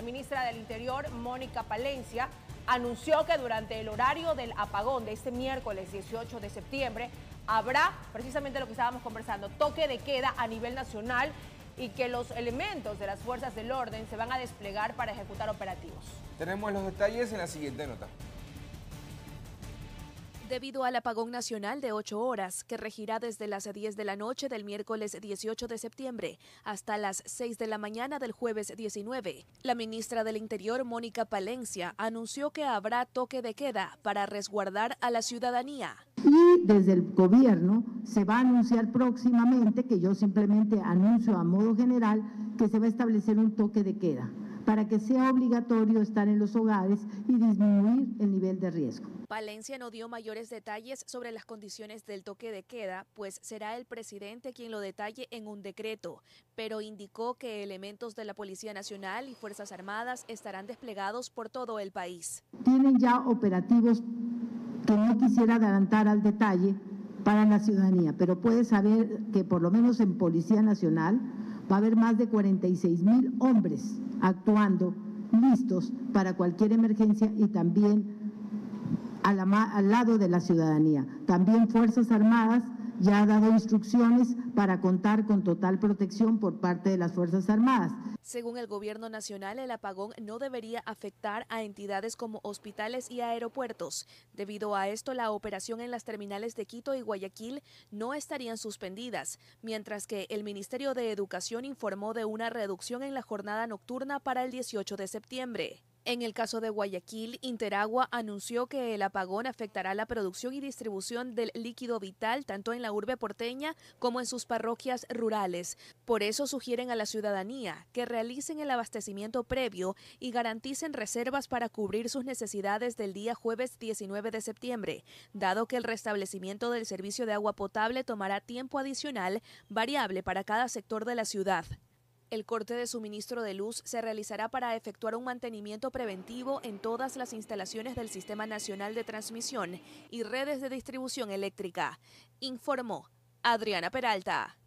La ministra del Interior, Mónica Palencia, anunció que durante el horario del apagón de este miércoles 18 de septiembre habrá, precisamente lo que estábamos conversando, toque de queda a nivel nacional y que los elementos de las fuerzas del orden se van a desplegar para ejecutar operativos. Tenemos los detalles en la siguiente nota. Debido al apagón nacional de 8 horas, que regirá desde las 10 de la noche del miércoles 18 de septiembre hasta las 6 de la mañana del jueves 19, la ministra del Interior, Mónica Palencia, anunció que habrá toque de queda para resguardar a la ciudadanía. Y desde el gobierno se va a anunciar próximamente, que yo simplemente anuncio a modo general, que se va a establecer un toque de queda para que sea obligatorio estar en los hogares y disminuir el nivel de riesgo. Palencia no dio mayores detalles sobre las condiciones del toque de queda, pues será el presidente quien lo detalle en un decreto, pero indicó que elementos de la Policía Nacional y Fuerzas Armadas estarán desplegados por todo el país. Tienen ya operativos que no quisiera adelantar al detalle para la ciudadanía, pero puede saber que por lo menos en Policía Nacional va a haber más de 46.000 hombres actuando, listos para cualquier emergencia, y también al lado de la ciudadanía. También Fuerzas Armadas ya ha dado instrucciones para contar con total protección por parte de las Fuerzas Armadas. Según el gobierno nacional, el apagón no debería afectar a entidades como hospitales y aeropuertos. Debido a esto, la operación en las terminales de Quito y Guayaquil no estarían suspendidas, mientras que el Ministerio de Educación informó de una reducción en la jornada nocturna para el 18 de septiembre. En el caso de Guayaquil, Interagua anunció que el apagón afectará la producción y distribución del líquido vital tanto en la urbe porteña como en sus parroquias rurales. Por eso sugieren a la ciudadanía que realicen el abastecimiento previo y garanticen reservas para cubrir sus necesidades del día jueves 19 de septiembre, dado que el restablecimiento del servicio de agua potable tomará tiempo adicional, variable para cada sector de la ciudad. El corte de suministro de luz se realizará para efectuar un mantenimiento preventivo en todas las instalaciones del Sistema Nacional de Transmisión y redes de distribución eléctrica, informó Adriana Peralta.